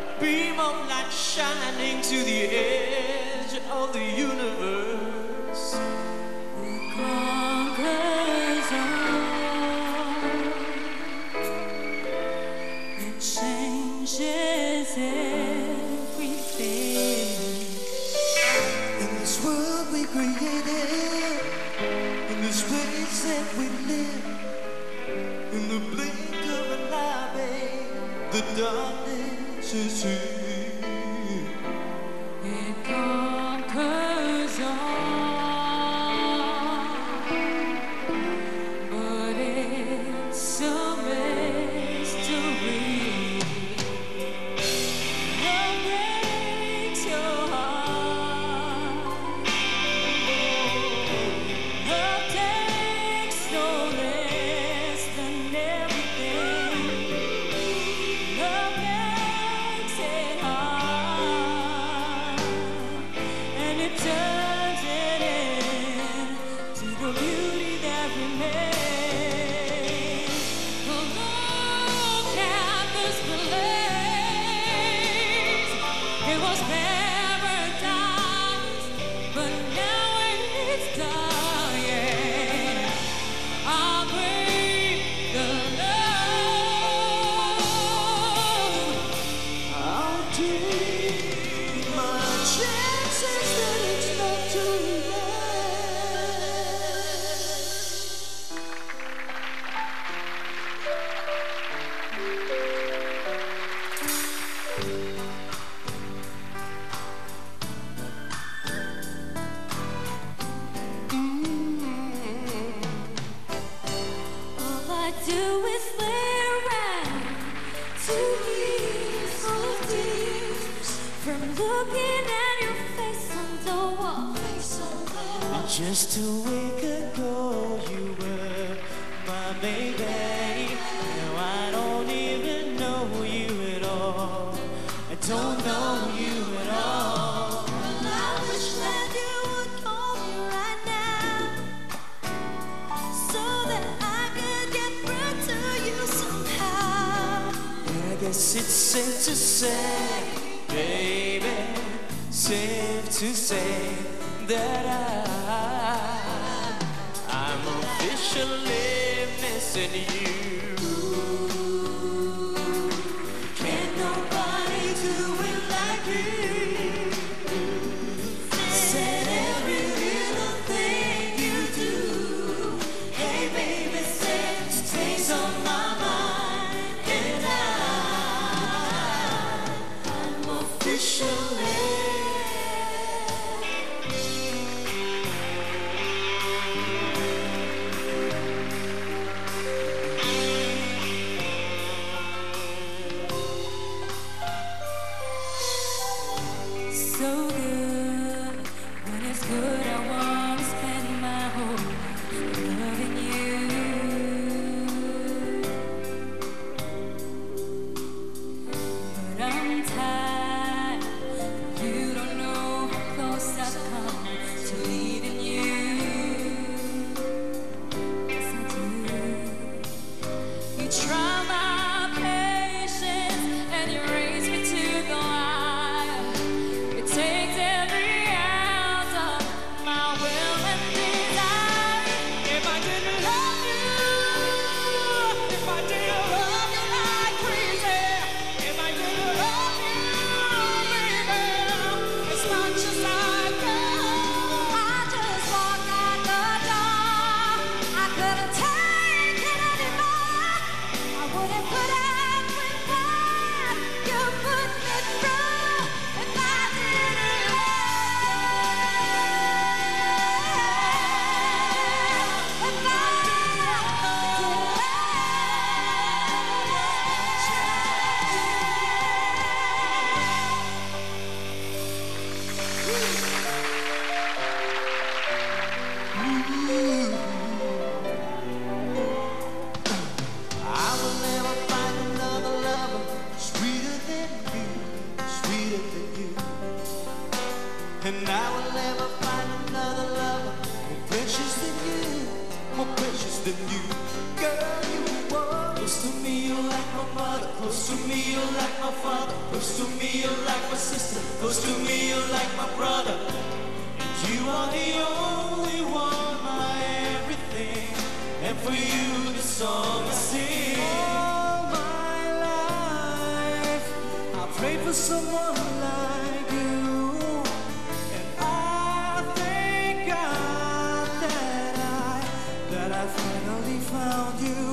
a beam of light shining to the edge of the universe. Who conquers all and changes everything. In this world we created, in this place that we live, in the blink of an eye, babe, the darkness is here. It conquers all, but it's a mystery. Looking at your face on the wall, and just a week ago you were my baby. Now I don't even know you at all. I don't know you at all. Well, I wish that you would call me right now, so that I could get back to you somehow. But I guess it's safe to say, baby, safe to say that I'm officially missing you. Can't nobody do it like you. Said every little thing you do. Hey baby, said stays on my mind, and I'm officially. So good, when it's good I want to spend my whole life loving you. But I'm tired, you don't know how close I've come to leaving you. Yes I do. You try my patience and you raise me to the light. And I will never find another lover more precious than you, more precious than you. Girl, you are close to me, you're like my mother, close to me, you're like my father. Close to me, you're like my sister. Close to me, you're like my brother. And you are the only one, my everything. And for you, the song I sing. All my life, I pray for someone like you. And I thank God that I finally found you.